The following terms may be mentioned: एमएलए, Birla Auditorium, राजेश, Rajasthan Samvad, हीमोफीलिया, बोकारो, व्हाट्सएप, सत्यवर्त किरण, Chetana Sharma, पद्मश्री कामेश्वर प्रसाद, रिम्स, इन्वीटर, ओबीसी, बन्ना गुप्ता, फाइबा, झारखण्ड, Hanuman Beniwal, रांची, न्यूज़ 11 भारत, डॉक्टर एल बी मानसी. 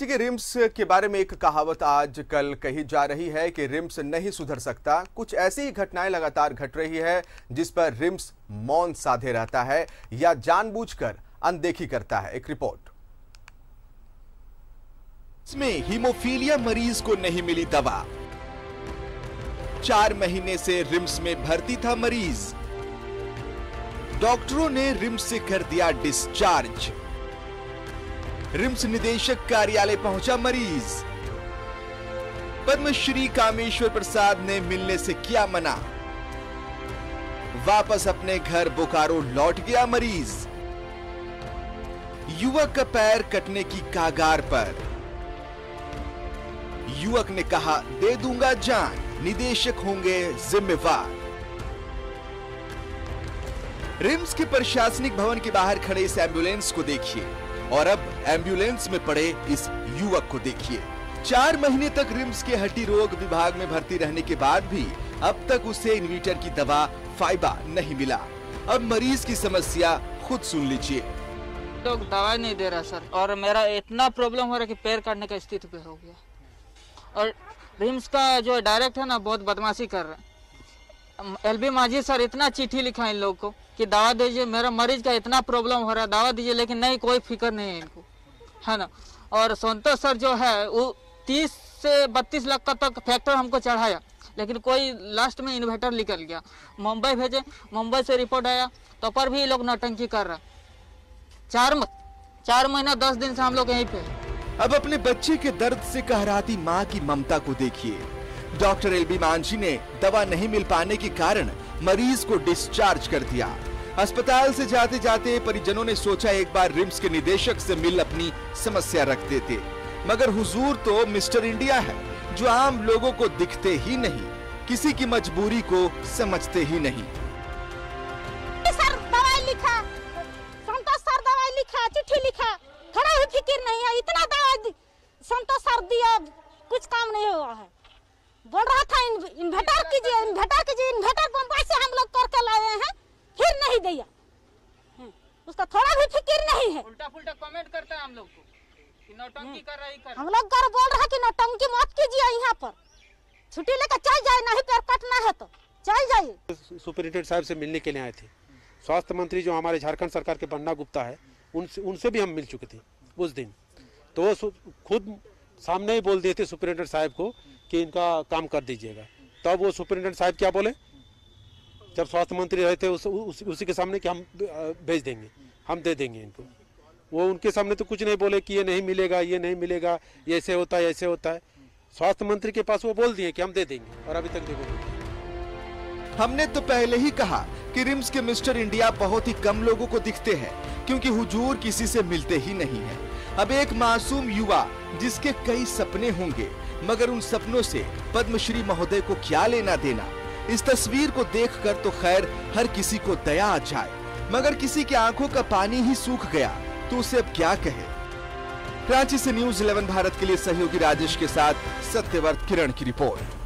ठीक है, रिम्स के बारे में एक कहावत आज कल कही जा रही है कि रिम्स नहीं सुधर सकता। कुछ ऐसी ही घटनाएं लगातार घट रही है जिस पर रिम्स मौन साधे रहता है या जानबूझकर अनदेखी करता है। एक रिपोर्ट इसमें हीमोफीलिया मरीज को नहीं मिली दवा। 4 महीने से रिम्स में भर्ती था मरीज। डॉक्टरों ने रिम्स से कर दिया डिस्चार्ज। रिम्स निदेशक कार्यालय पहुंचा मरीज। पद्मश्री कामेश्वर प्रसाद ने मिलने से किया मना। वापस अपने घर बोकारो लौट गया मरीज। युवक का पैर कटने की कगार पर। युवक ने कहा दे दूंगा जान, निदेशक होंगे जिम्मेवार। रिम्स के प्रशासनिक भवन के बाहर खड़े इस एम्बुलेंस को देखिए और अब एम्बुलेंस में पड़े इस युवक को देखिए। 4 महीने तक रिम्स के हड्डी रोग विभाग में भर्ती रहने के बाद भी अब तक उसे इन्वीटर की दवा फाइबा नहीं मिला। अब मरीज की समस्या खुद सुन लीजिए। लोग दवा नहीं दे रहा सर, और मेरा इतना प्रॉब्लम हो रहा है कि पैर काटने का स्थिति पे हो गया। और रिम्स का जो डायरेक्ट है ना, बहुत बदमाशी कर रहा है। LB मानसी सर इतना चिट्ठी लिखा इन लोगों को कि दवा दीजिए, मेरा मरीज का इतना प्रॉब्लम हो रहा है, दवा दीजिए, लेकिन नहीं, कोई फिक्र नहीं है इनको, है ना। और संतोष सर जो है वो 30 से 32 लाख का तक फैक्टर हमको चढ़ाया, लेकिन कोई लास्ट में इन्वेटर निकल गया। मुंबई भेजे, मुंबई से रिपोर्ट आया तो पर भी ये लोग नौटंकी कर रहा। 4 महीना 10 दिन से हम लोग यहीं पे। अब अपने बच्चे के दर्द से कहराती माँ की ममता को देखिए। डॉक्टर एल बी मानसी ने दवा नहीं मिल पाने के कारण मरीज को डिस्चार्ज कर दिया। अस्पताल से जाते जाते परिजनों ने सोचा एक बार रिम्स के निदेशक से मिल अपनी समस्या रख देते, मगर हुजूर तो मिस्टर इंडिया है जो आम लोगों को दिखते ही नहीं, किसी की मजबूरी को समझते ही नहीं। सर दवाई लिखा, संतोष सर दवाई लिखा, चिट्ठी लिखा, थोड़ा भी फिक्र नहीं है। इतना दवा संतोष सर दिया, कुछ काम नहीं हुआ है। बोल रहा था इन्वर्टर कीजिए, इन्वर्टर कीजिए, इन्वर्टर बम्बई से हम लोग करके लाए हैं, फिर नहीं दिया। उसका थोड़ा भी फिक्र नहीं है। उल्टा पुल्टा कमेंट करता है हम लोग को कि नौटंकी कर रही कर। हम लोग घर बोल रहा कि नौटंकी मत कीजिए, यहाँ पर छुट्टी लेकर चल जाए, नहीं पैर कटना है तो चल जाइए। सुपरिटेंडेंट साहब से मिलने के लिए आए थे। स्वास्थ्य मंत्री जो हमारे झारखण्ड सरकार के बन्ना गुप्ता है, उनसे भी हम मिल चुके थे उस दिन। तो खुद सामने ही बोल दिए थे सुपरिटेंडेंट साहब को कि इनका काम कर दीजिएगा। तब वो सुपरिटेंडेंट साहब क्या बोले जब स्वास्थ्य मंत्री रहे थे उसी के सामने कि हम भेज देंगे, हम दे देंगे इनको। वो उनके सामने तो कुछ नहीं बोले कि ये नहीं मिलेगा, ये नहीं मिलेगा, ये ऐसे होता है, ऐसे होता है। स्वास्थ्य मंत्री के पास वो बोल दिए कि हम दे देंगे, और अभी तक देखो। हमने तो पहले ही कहा कि रिम्स के मिस्टर इंडिया बहुत ही कम लोगों को दिखते हैं, क्योंकि हुजूर किसी से मिलते ही नहीं है। अब एक मासूम युवा जिसके कई सपने होंगे, मगर उन सपनों से पद्मश्री महोदय को क्या लेना देना। इस तस्वीर को देखकर तो खैर हर किसी को दया आ जाए, मगर किसी की आंखों का पानी ही सूख गया तो उसे अब क्या कहे। रांची से न्यूज़ 11 भारत के लिए सहयोगी राजेश के साथ सत्यवर्त किरण की रिपोर्ट।